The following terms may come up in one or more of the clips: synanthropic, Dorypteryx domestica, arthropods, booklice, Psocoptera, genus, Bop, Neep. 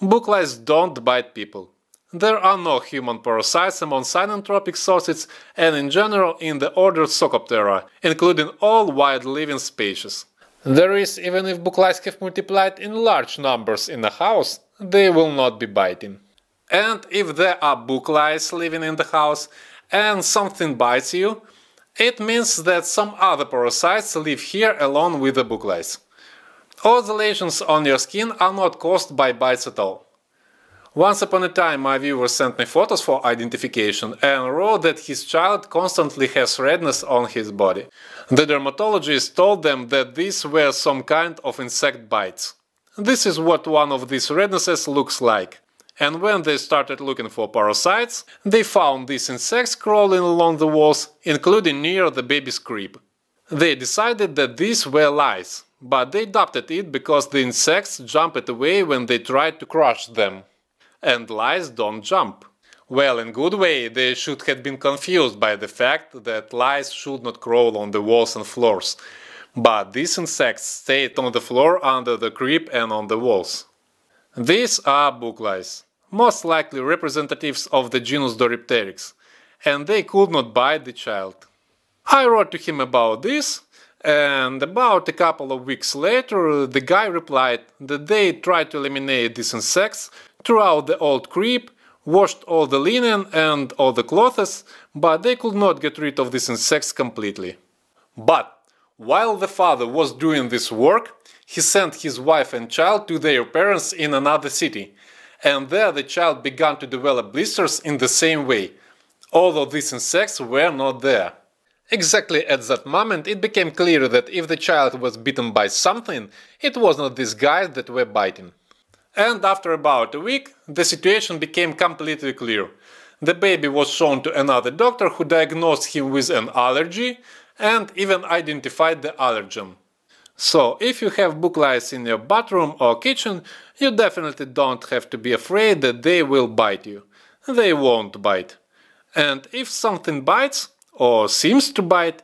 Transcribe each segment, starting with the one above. Booklice don't bite people. There are no human parasites among synanthropic sortids and in general in the order Psocoptera, including all wild-living species. There is, even if booklice have multiplied in large numbers in a house, they will not be biting. And if there are booklice living in the house and something bites you, it means that some other parasites live here along with the booklice. All the lesions on your skin are not caused by bites at all. Once upon a time my viewer sent me photos for identification and wrote that his child constantly has redness on his body. The dermatologist told them that these were some kind of insect bites. This is what one of these rednesses looks like. And when they started looking for parasites, they found these insects crawling along the walls, including near the baby's crib. They decided that these were lice, but they doubted it because the insects jumped away when they tried to crush them. And lice don't jump. Well, in good way, they should have been confused by the fact that lice should not crawl on the walls and floors. But these insects stayed on the floor under the crib and on the walls. These are booklice, most likely representatives of the genus Dorypteryx, and they could not bite the child. I wrote to him about this, and about a couple of weeks later the guy replied that they tried to eliminate these insects throughout the old crib, washed all the linen and all the clothes, but they could not get rid of these insects completely. But while the father was doing this work, he sent his wife and child to their parents in another city, and there the child began to develop blisters in the same way, although these insects were not there. Exactly at that moment it became clear that if the child was bitten by something, it was not these guys that were biting. And after about a week, the situation became completely clear. The baby was shown to another doctor who diagnosed him with an allergy and even identified the allergen. So, if you have booklice in your bathroom or kitchen, you definitely don't have to be afraid that they will bite you. They won't bite. And if something bites, or seems to bite,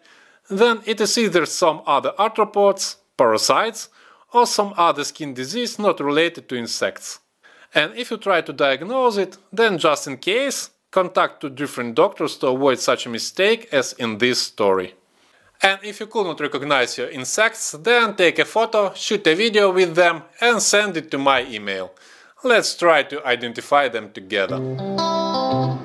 then it is either some other arthropods, parasites, or some other skin disease not related to insects. And if you try to diagnose it, then just in case, contact two different doctors to avoid such a mistake as in this story. And if you could not recognize your insects, then take a photo, shoot a video with them and send it to my email. Let's try to identify them together.